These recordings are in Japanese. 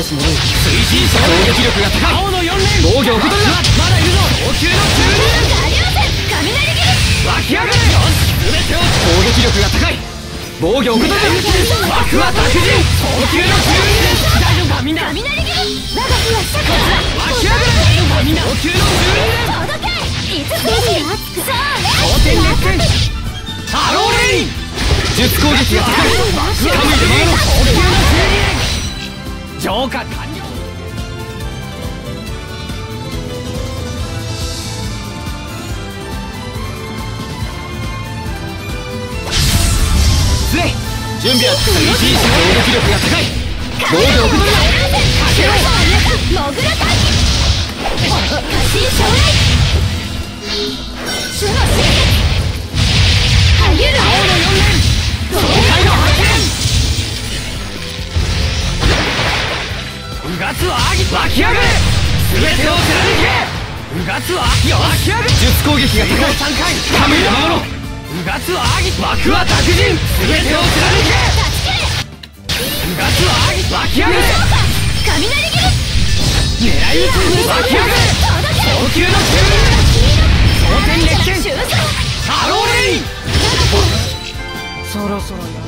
彼氏戻る。推進者攻撃力が高い。青の4連防御を受け取るな。まだいるぞ。高級の注入。ありません。雷撃。湧き上がれ。よし、全てを。攻撃力が高い。防御を受け取る。枠は達人。高級の注入。大丈夫かみんな。雷撃。我が気はしたから。湧き上がれ。大丈夫かみんな。高級の注入。届け。5つ目に。高点熱戦。ハローレイン。術攻撃が高い。掴む呪文の高級の注入。浄化完了。スレイ準備は推進者の攻撃力が高い。防御を受け取るな。かけろモグラ回避。過信将来主の攻撃。あゆる青の4連東海の発見。うがつは湧き上がれ。全てを貫け。うがつは湧き上がれ。術攻撃が高い。3回掴む山のうがつは枠は達人。全てを貫け。うがつは湧き上がれ。雷切り狙い撃ち。湧き上がれ。高級の注入。頂点列拳ハローレイン。そろそろやる。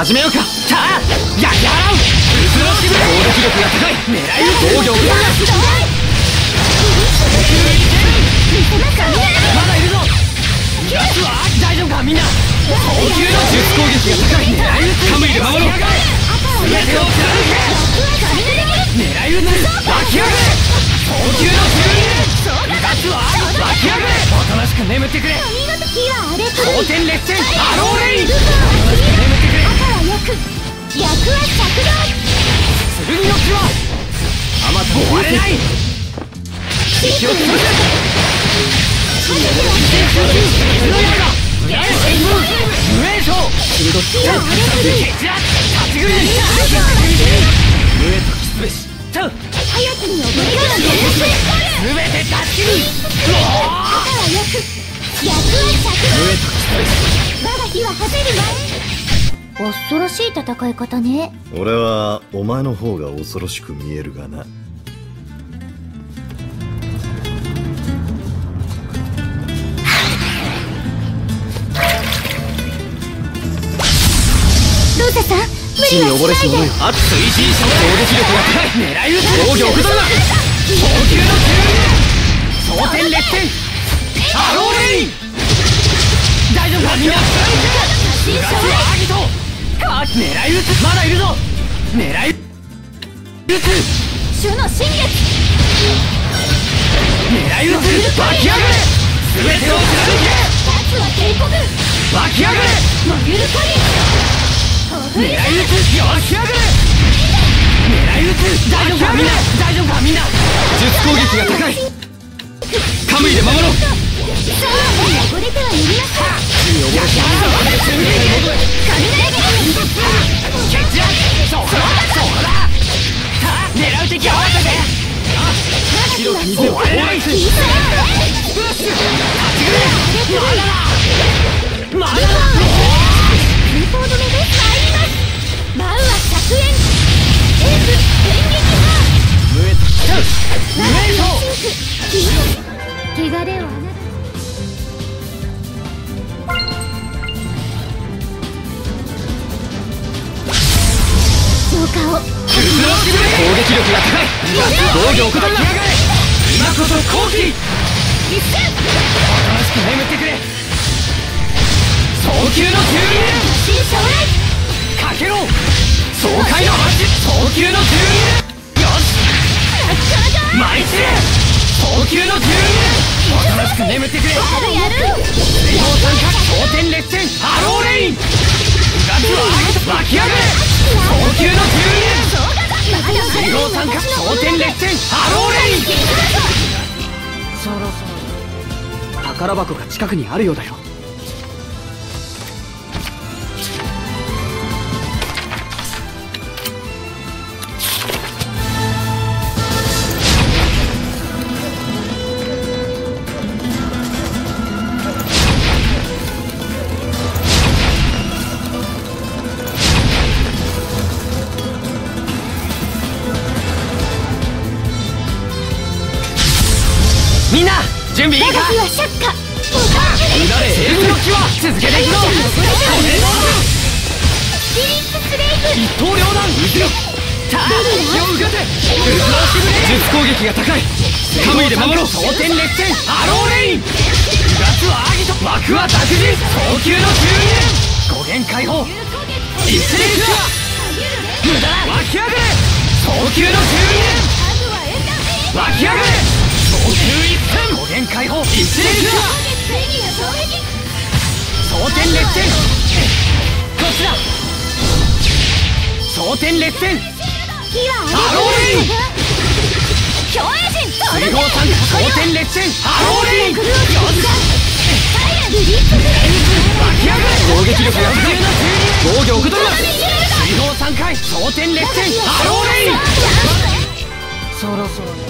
始めようか。さあやらう。うずろしぶ攻撃力が高い。狙い撃ち。防御を受け取る。まだいるぞ。ガスは大丈夫かみんな。高級の術攻撃が高い。狙い撃ち。カムイで守ろう。全てを貫け。狙い撃ち。湧き上がれ。高級の注入。ガスは湧き上がれ。おとなしく眠ってくれ。光天烈戦ハローレイン。おとなしく眠ってくれ。逆は着弾。剣の際あまた終われない。敵を潰せ。無援勝シルドスタン決断立ち食いに無援とキスべし。早くに覚えろ。全て断ち切り。赤はよく逆は着弾。無援とキスべし。我が火は馳せるわ。恐ろしい戦い方ね。俺はお前の方が恐ろしく見えるがな。ロータさん無理はしないで。あっ推進者攻撃力が高い。狙い撃ち。防御を受け取るな。高級の注入。頂点列戦ハローレイン。大丈夫かみんな。ガスはアギト狙い撃つ。まだいるぞ。狙い撃つ。主の進撃。狙い撃つ。湧き上がれ。全てを貫け。ガスは警告。湧き上がれ。燃ゆる神。狙い撃つ。湧き上がれ。狙い撃つ。大丈夫かみんな。大丈夫かみんな。術攻撃が高い。カムイで守ろう。さあ汚れては逃げなさい。神の汚れをあなた。攻撃力が高い。うまく防御を受け取るな。うまく攻撃力が高い。今こそ好機。一戦おとなしく眠ってくれ。早急の注入。かけろ。爽快の走早急の12。よし舞い散れ早急の12。おとなしく眠ってくれ。水泡参加頂点列戦ハローレイン。うがつは湧き上がれ早急の12。水泡参加頂点列戦ハローレイン。そろそろ宝箱が近くにあるようだよ。みんな準備いいか。5点解放一列装填列戦こちら装填列戦ハローレイン。強靭水泡参加装填列戦ハローレイン。よし湧き上がれ攻撃力が高い防御を受け取る。水泡3回装填列戦ハローレイン。そろそろ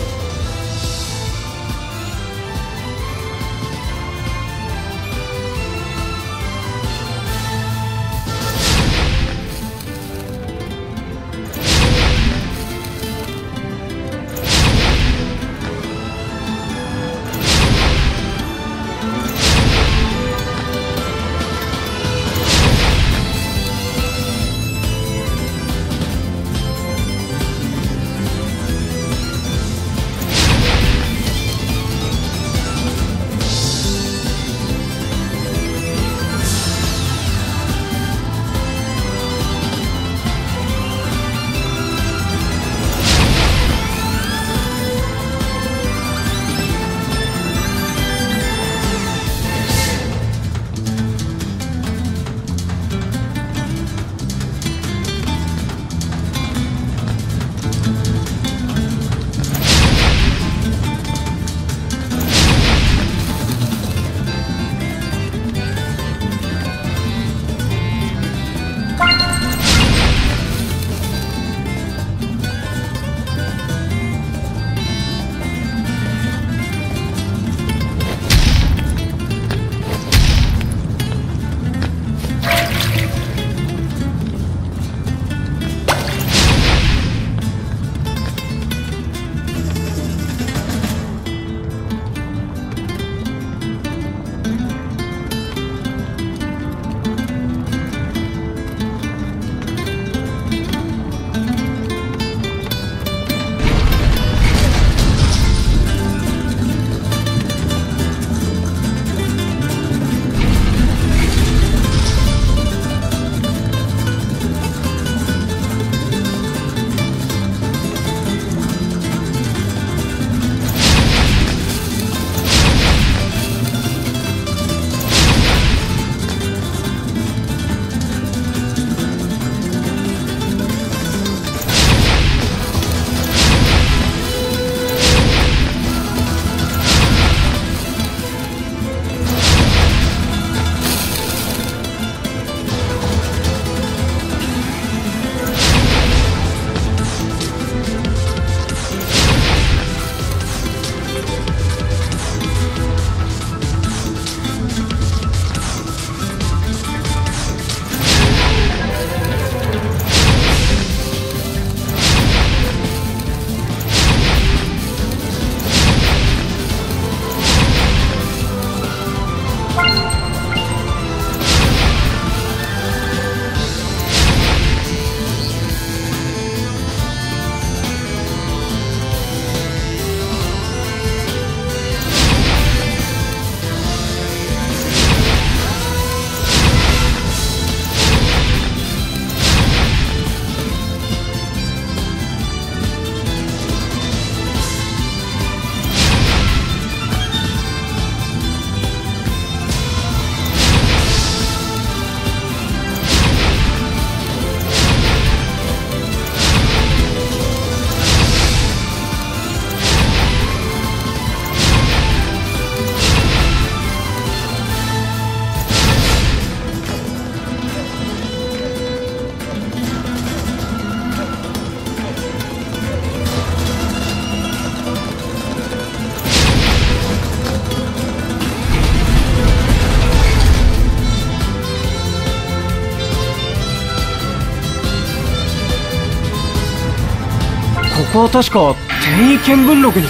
こは確か天意見聞録に。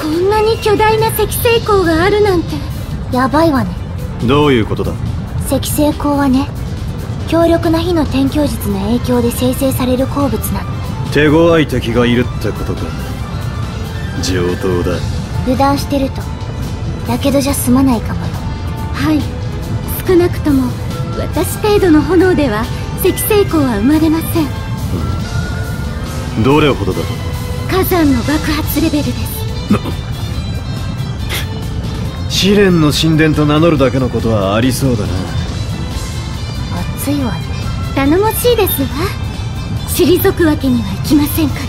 こんなに巨大な赤星光があるなんてやばいわね。どういうことだ？赤星光はね、強力な火の天境術の影響で生成される鉱物なの。手強い敵がいるってことか。上等だ。油断してるとやけどじゃ済まないかもよ。はい、少なくとも私程度の炎では赤星光は生まれません。どれほどだと？火山の爆発レベルです試練の神殿と名乗るだけのことはありそうだな。熱いわね。頼もしいですわ。退くわけにはいきませんから。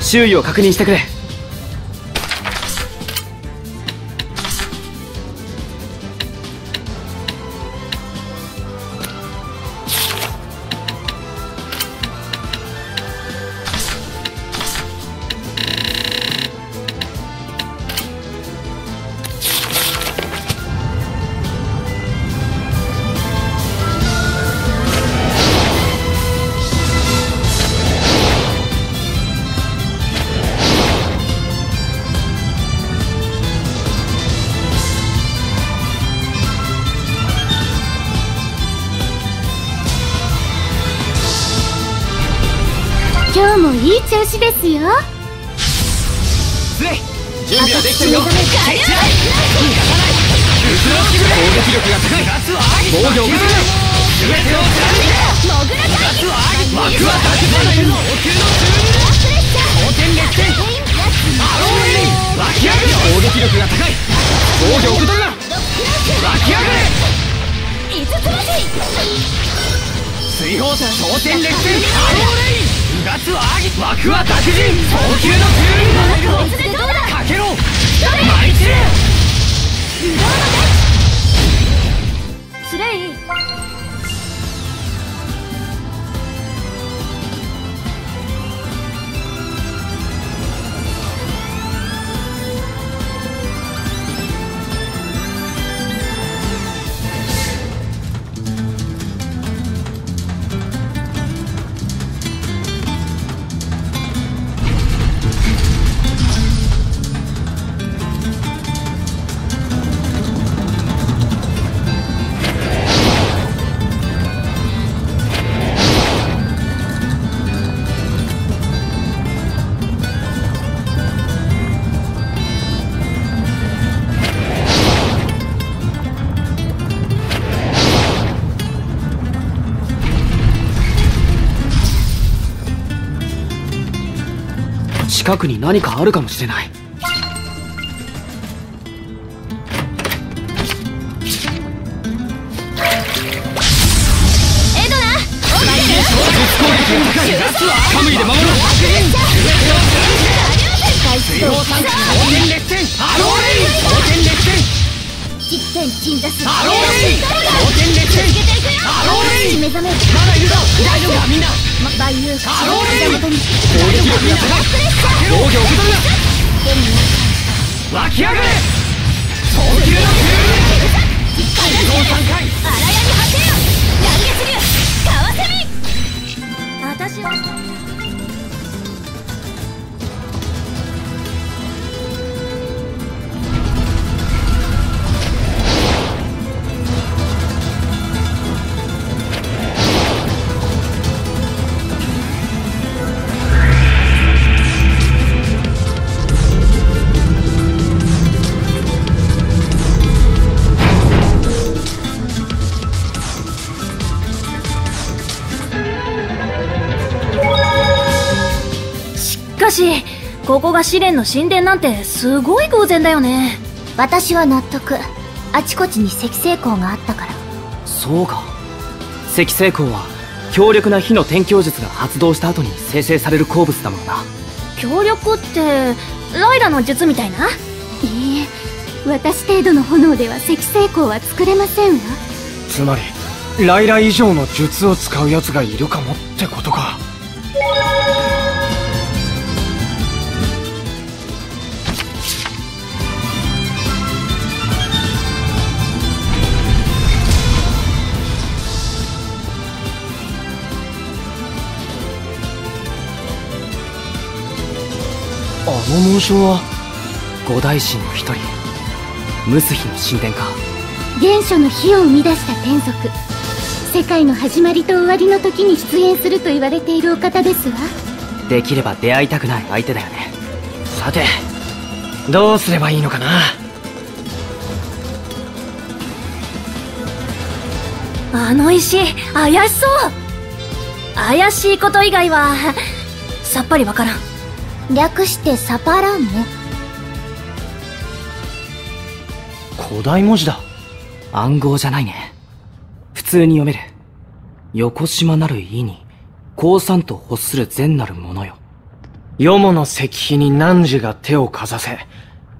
周囲を確認してくれ。いい調子ですよ。準備はできてるよ。攻撃力が高い。防御を受けてる。ガツはアギ、枠は達人、高級の中流だ。かけろ、マイチル。スレイ。近くに何かあるかもしれない。ここが試練の神殿なんてすごい偶然だよね。私は納得。あちこちに赤星光があったから。そうか。赤星光は強力な火の転教術が発動した後に生成される鉱物だもんな。強力ってライダの術みたいな？いいえ、私程度の炎では赤星光は作れませんわ。つまりライダ以上の術を使うやつがいるかもってことか。この紋章は五大神の一人、ムスヒの神殿か。原初の火を生み出した天族、世界の始まりと終わりの時に出現すると言われているお方ですわ。できれば出会いたくない相手だよね。さてどうすればいいのかな。あの石怪しそう。怪しいこと以外はさっぱりわからん。略してサパランね。古代文字だ。暗号じゃないね。普通に読める。横島なる意に降参と欲する善なるものよ。よもの石碑に汝が手をかざせ。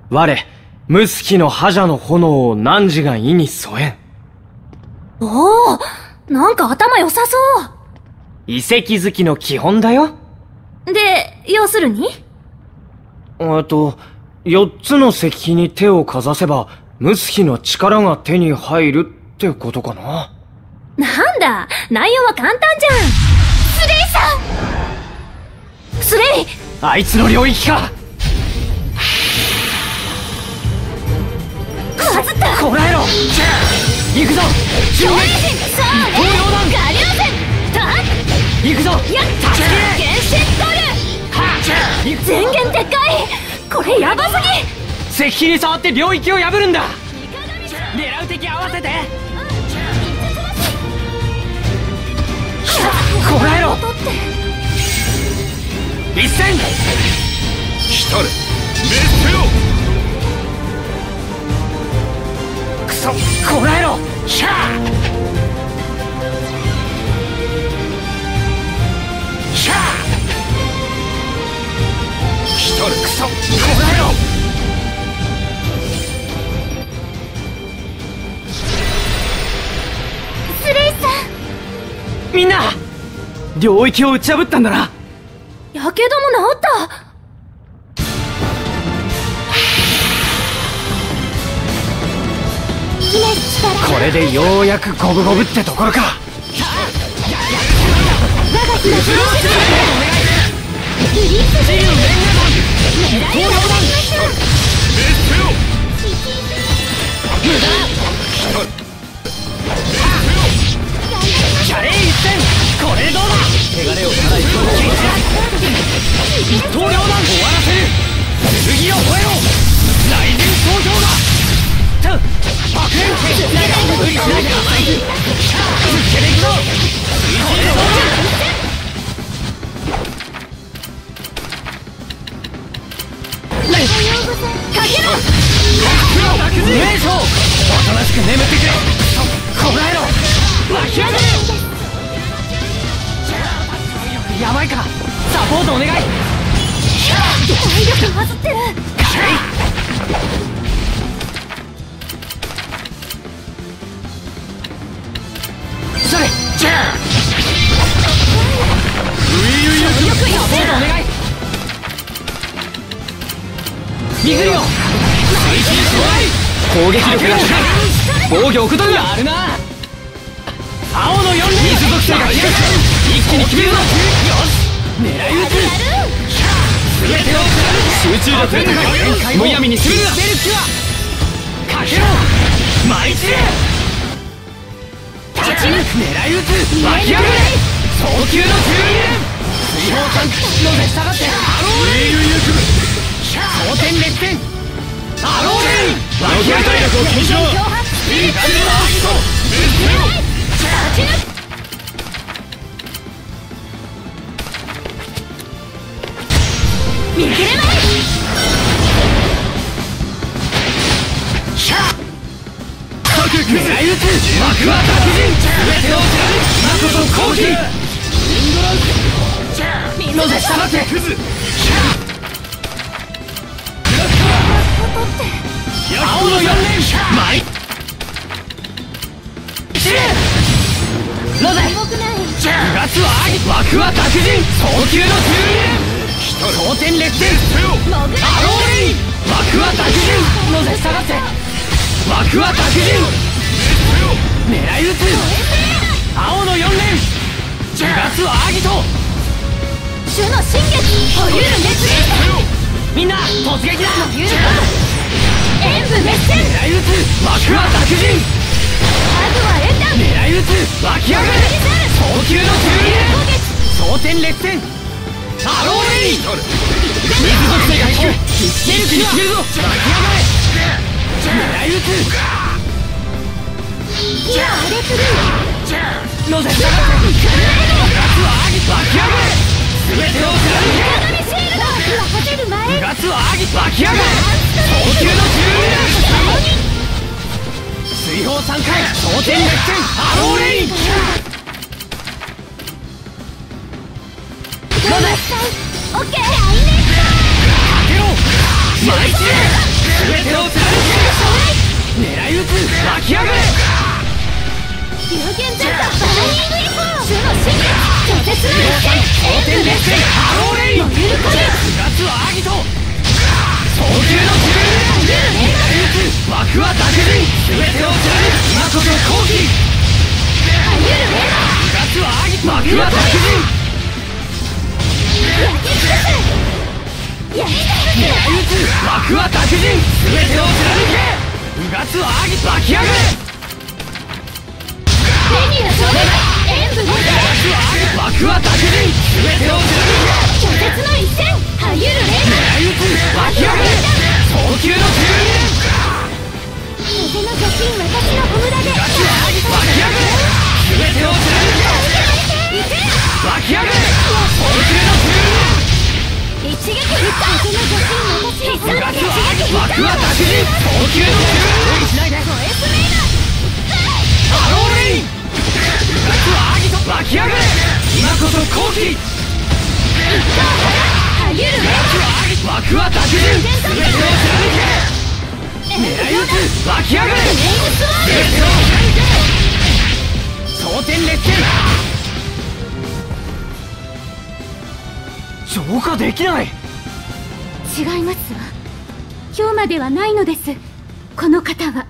我ムスキの覇者の炎を汝が意に添えん。おお、なんか頭良さそう。遺跡好きの基本だよ。で、要するに？4つの石碑に手をかざせば、ムスヒの力が手に入るってことかな。なんだ、内容は簡単じゃん。スレイさん！スレイ！あいつの領域か！まずった！こらえろ！行くぞ！上位陣！さあ！ガリオーゼン！行くぞ！やった！原神ゴール！前言でっかい。これヤバすぎ。石碑に触って領域を破るんだ。狙う敵合わせて。こらえろ。一戦来たれ。滅せよ。クソ、こらえろ。シャーシャー。クソ、こらえろ。スレイさん、みんな領域を打ち破ったんだな。やけども治った。これでようやく五分五分ってところか。無理しないで。かけろ。おとなしく眠ってくれ。こらえろ。湧き上がれ。やばいか。サポートお願い。体力はずってる。それじゃあよくサポートお願い。水よ、攻撃力が高い。防御億ドルがあるな。青の4連水属性が低く、一気に決めるぞ。よし、狙い撃つ。全てを食らう。集中力が高い。むやみに攻めるな。かけろ。舞い散れ。立ち抜く。狙い撃つ。湧き上がれ。早急の吸引。水泡タンクので下がってアローレイ。蒼天烈天アローレイ。湧き上がれ。一気に決めろ。見切れない。シャッ各狙い撃つ。幕は達人。全てを知られ。誠と好機。インドランクのぜ下がってクズ。青の4連マイシレロゼ9月は愛。枠は達人。早急の吸引。蒼天烈天アローレイ。枠は達人ロゼ下がって。枠は達人狙い撃つ。青の4連9月は愛と種の新月保有熱撃。みんな突撃だ。演武滅線。狙い撃つ。枠は達人。アグはエンダー。狙い撃つ。湧き上がれ。早急の注入。蒼天烈天アローレイ。水属性が低い。一気に決めるぞ。湧き上がれ。狙い撃つ。やれくるロゼ下がって。湧き上がれ。全てを貫け。9月はアギ。湧き上がれ。早急の注入。水泡3回。蒼天烈天アローレイン。ロゼオッケー。かけろ。舞い散れ。全てを貫け。狙い撃つ。湧き上がれ。有限ジェットバラニーグリップ。種の神経蒼天烈天アローレイ。9月はアギト。水属性が低い。一気に決めるぞ。湧き上がれ。狙い撃つ。枠は達人。全てを貫く。今こそ好機。9月はアギト。枠は達人。狙い撃つ。枠は達人。全てを貫け。9月はアギト。湧き上がれ。メニューの正面。枠は達人。全てを貫け。消化できない。違いますわ。今日まではないのです。この方は。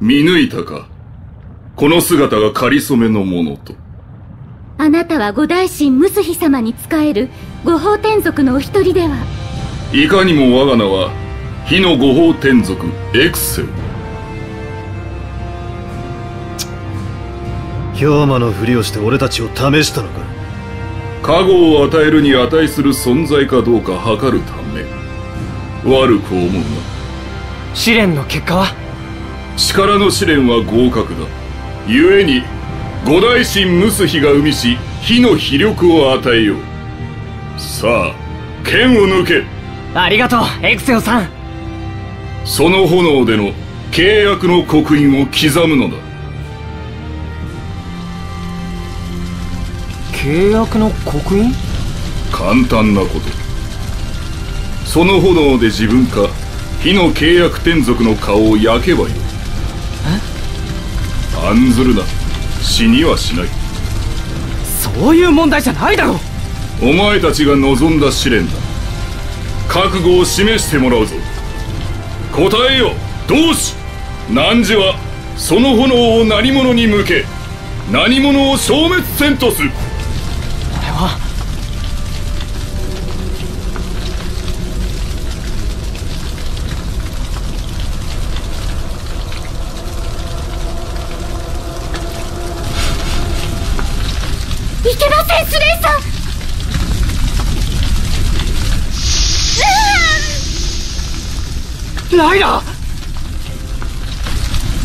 見抜いたか。この姿が仮染めのものと。あなたは五大神ムスヒ様に仕える五宝天族のお一人では。いかにも我が名は火の五宝天族エクセル。兵馬のふりをして俺たちを試したのか。加護を与えるに値する存在かどうか測るため。悪く思うな。試練の結果は。力の試練は合格だ。故に五大神ムスヒが生みし火の秘力を与えよう。さあ剣を抜け。ありがとうエクセオさん。その炎での契約の刻印を刻むのだ。契約の刻印？簡単なこと。その炎で自分か火の契約天族の顔を焼けばよい。え？案ずるな。死にはしない。そういう問題じゃないだろ。お前たちが望んだ試練だ。覚悟を示してもらうぞ。答えよ同志。汝はその炎を何者に向け何者を消滅せんとする。池田先生さん。ライラ、お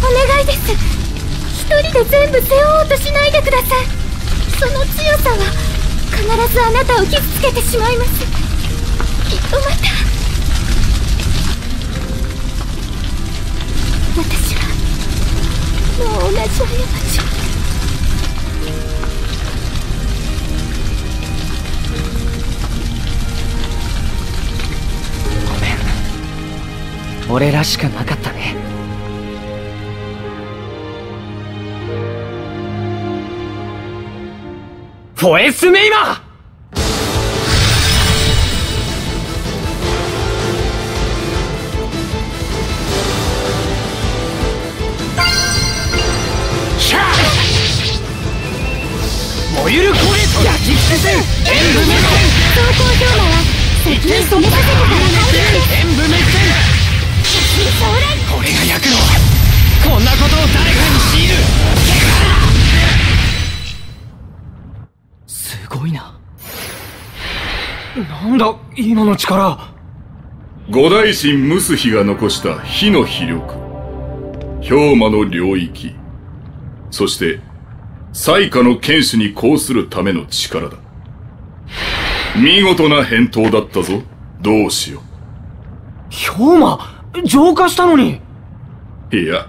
願いです。一人で全部背負おうとしないでください。その強さは必ずあなたを傷つけてしまいます。きっとまた私はもう同じ過ちを。俺らしくなかったね。フォエスメイマー。燃ゆるコレート焼き尽くせ。演武滅戦。投稿表は敵に染めさせてから演武滅戦。これが焼くの。こんなことを誰かに強いる。すごいな。なんだ今の力。五大神ムスヒが残した火の秘力、氷魔の領域、そして災禍の剣士に抗するための力だ。見事な返答だったぞ同志よ。氷魔浄化したのに。いや、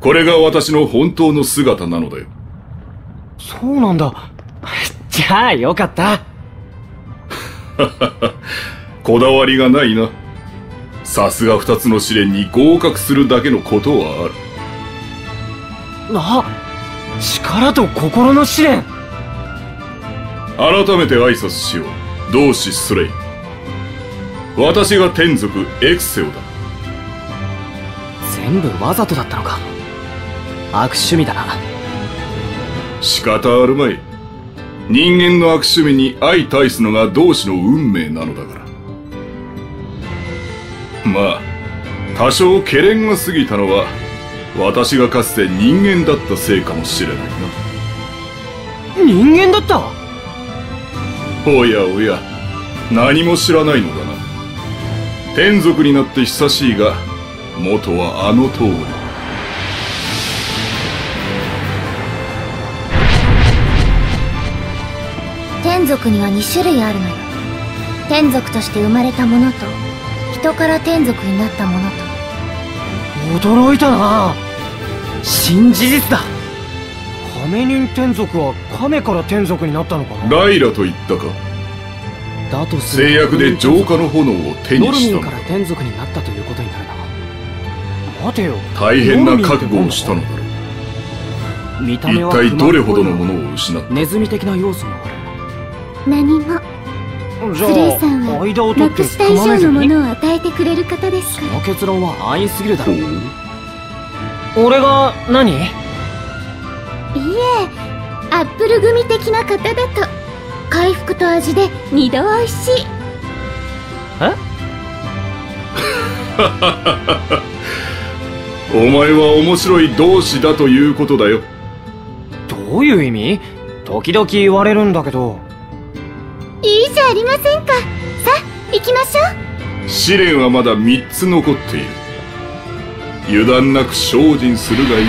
これが私の本当の姿なのだよ。そうなんだ。じゃあよかった。こだわりがないな。さすが二つの試練に合格するだけのことはある。力と心の試練。改めて挨拶しよう同志スレイ。私が天族エクセオだ。全部わざとだったのか。悪趣味だな。仕方あるまい。人間の悪趣味に相対すのが同志の運命なのだから。まあ多少けれんが過ぎたのは私がかつて人間だったせいかもしれないな。人間だった。おやおや何も知らないのだな。天族になって久しいが、元はあの通り。天族には2種類あるのよ。天族として生まれたものと、人から天族になったものと。驚いたな。新事実だ。亀人天族は亀から天族になったのかな。ライラと言ったか。だとすると、制約で浄化の炎を手にしたのだ。ノルミンから天族になったということになるな。待てよ、大変な覚悟をしたのだろう。見た目は一体どれほどのものを失った。ネズミ的な要素もある。何も。スレイさんはなくした以上のものを与えてくれる方ですから。その結論は安易すぎるだろう。俺が何？いえ、アップル組的な方だと回復と味で二度おいしい。え？お前は面白い同志だということだよ。どういう意味？時々言われるんだけど。いいじゃありませんか。さあ行きましょう。試練はまだ3つ残っている。油断なく精進するがよい。